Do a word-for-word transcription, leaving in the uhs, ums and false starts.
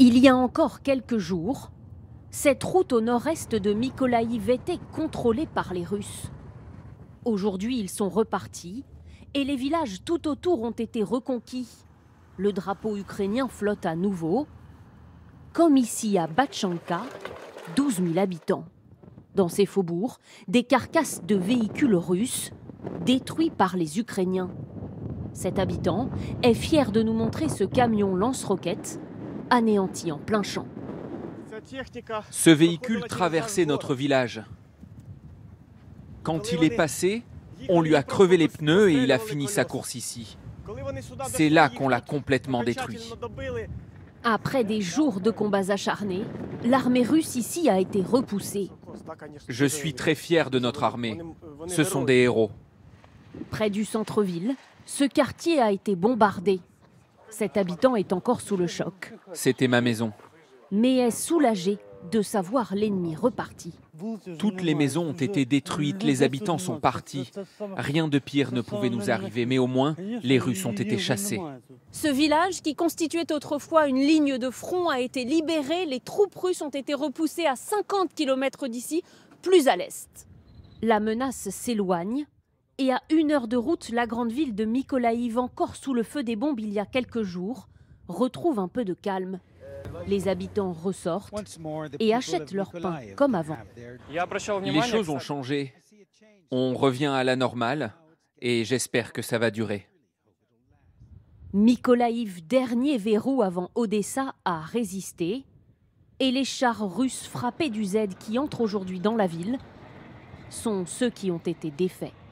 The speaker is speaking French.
Il y a encore quelques jours, cette route au nord-est de Mykolaiv était contrôlée par les Russes. Aujourd'hui, ils sont repartis et les villages tout autour ont été reconquis. Le drapeau ukrainien flotte à nouveau, comme ici à Bashtanka, douze mille habitants. Dans ces faubourgs, des carcasses de véhicules russes détruits par les Ukrainiens. Cet habitant est fier de nous montrer ce camion lance-roquettes anéanti en plein champ. Ce véhicule traversait notre village. Quand il est passé, on lui a crevé les pneus et il a fini sa course ici. C'est là qu'on l'a complètement détruit. Après des jours de combats acharnés, l'armée russe ici a été repoussée. Je suis très fier de notre armée. Ce sont des héros. Près du centre-ville, ce quartier a été bombardé. Cet habitant est encore sous le choc. C'était ma maison. Mais est soulagé de savoir l'ennemi reparti. Toutes les maisons ont été détruites, les habitants sont partis. Rien de pire ne pouvait nous arriver, mais au moins, les Russes ont été chassés. Ce village, qui constituait autrefois une ligne de front, a été libéré. Les troupes russes ont été repoussées à cinquante kilomètres d'ici, plus à l'est. La menace s'éloigne et à une heure de route, la grande ville de Mykolaiv, encore sous le feu des bombes il y a quelques jours, retrouve un peu de calme. Les habitants ressortent et achètent leur pain comme avant. Les choses ont changé. On revient à la normale et j'espère que ça va durer. Mykolaiv, dernier verrou avant Odessa, a résisté et les chars russes frappés du Z qui entrent aujourd'hui dans la ville sont ceux qui ont été défaits.